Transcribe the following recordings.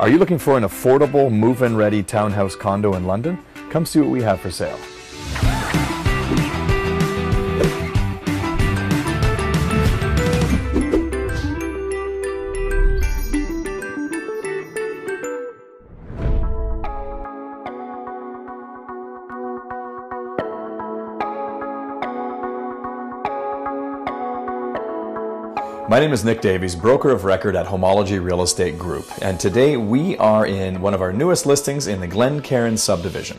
Are you looking for an affordable, move-in ready townhouse condo in London? Come see what we have for sale. My name is Nick Davies, broker of record at Homeology Real Estate Group, and today we are in one of our newest listings in the Glen Cairn subdivision.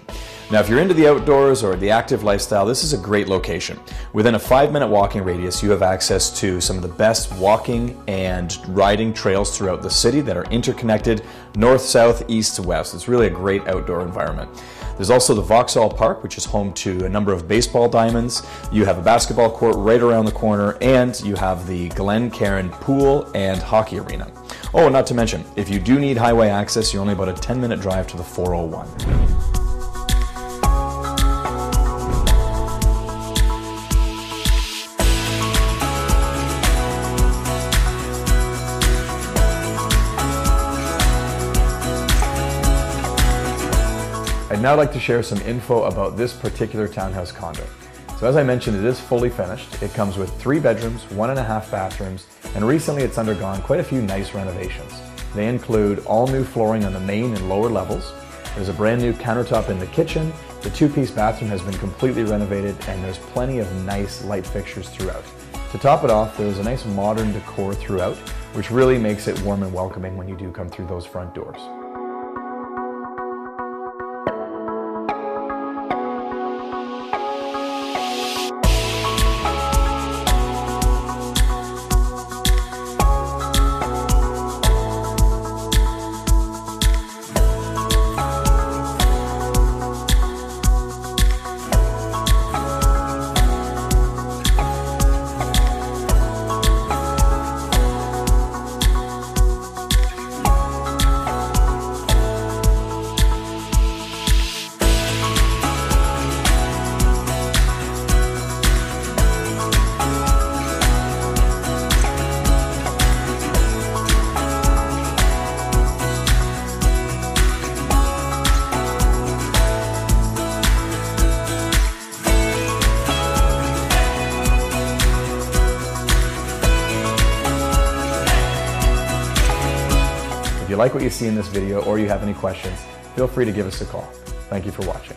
Now, if you're into the outdoors or the active lifestyle, this is a great location. Within a 5-minute walking radius, you have access to some of the best walking and riding trails throughout the city that are interconnected north, south, east to west. It's really a great outdoor environment. There's also the Vauxhall Park, which is home to a number of baseball diamonds. You have a basketball court right around the corner, and you have the Glen Cairn pool and hockey arena. Oh, and not to mention, if you do need highway access, you're only about a 10-minute drive to the 401. I'd now like to share some info about this particular townhouse condo. So as I mentioned, it is fully finished. It comes with 3 bedrooms, 1.5 bathrooms, and recently it's undergone quite a few nice renovations. They include all new flooring on the main and lower levels. There's a brand new countertop in the kitchen. The 2-piece bathroom has been completely renovated, and there's plenty of nice light fixtures throughout. To top it off, there's a nice modern decor throughout, which really makes it warm and welcoming when you do come through those front doors. If you like what you see in this video or you have any questions, feel free to give us a call. Thank you for watching.